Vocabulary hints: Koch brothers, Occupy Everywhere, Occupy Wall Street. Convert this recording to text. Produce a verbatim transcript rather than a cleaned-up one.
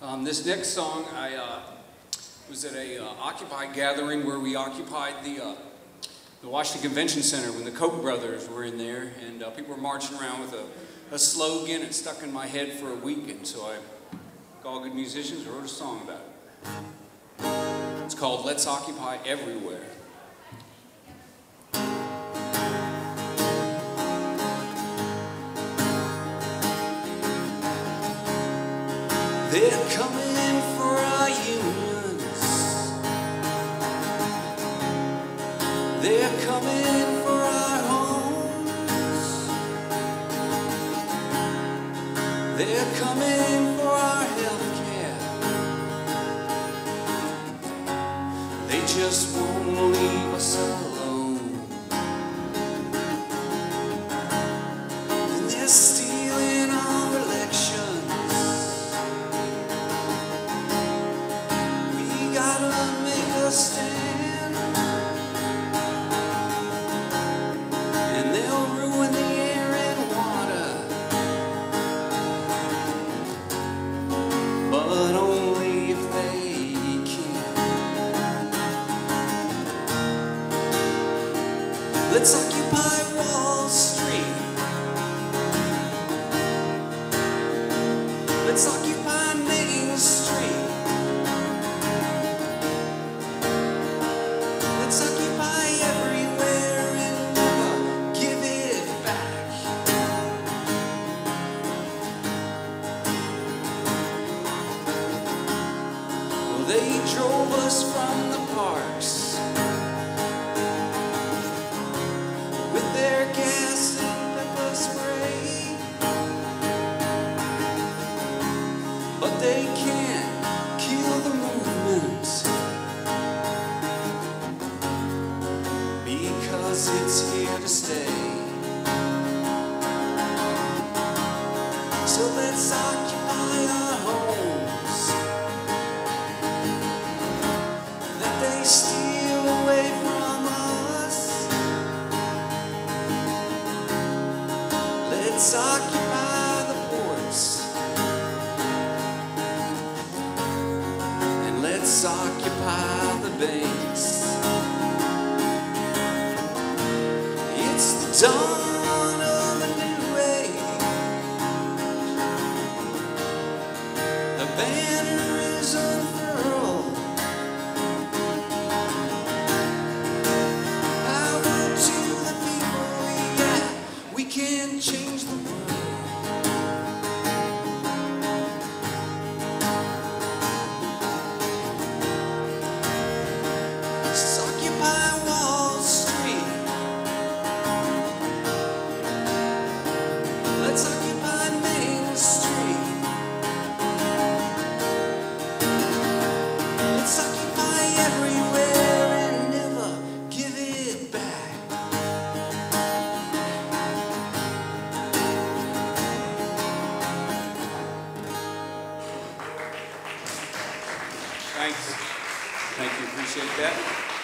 Um, this next song, I uh, was at a uh, Occupy gathering where we occupied the, uh, the Washington Convention Center when the Koch brothers were in there, and uh, people were marching around with a, a slogan. It stuck in my head for a week, and so I, like all good musicians, wrote a song about it. It's called Let's Occupy Everywhere. They're coming for our unions. They're coming for our homes. They're coming for our health care. They just won't leave us alone. And they're still stand, and they'll ruin the air and water, but only if they can. Let's occupy Wall Street. Let's occupy Main Street. Let's occupy everywhere and never give it back. Well, they drove us from the parks with their gas and pepper spray, but they can't kill the movement. It's here to stay. So let's occupy our homes, that they steal away from us. Let's occupy the ports, and let's occupy the banks. Dawn of a new age. The banner is unfurled. Power to the people. Yeah, we can change the world. Let's occupy Wall Street. Let's occupy Main Street. Let's occupy everywhere and never give it back. Thanks. Thank you. Appreciate that.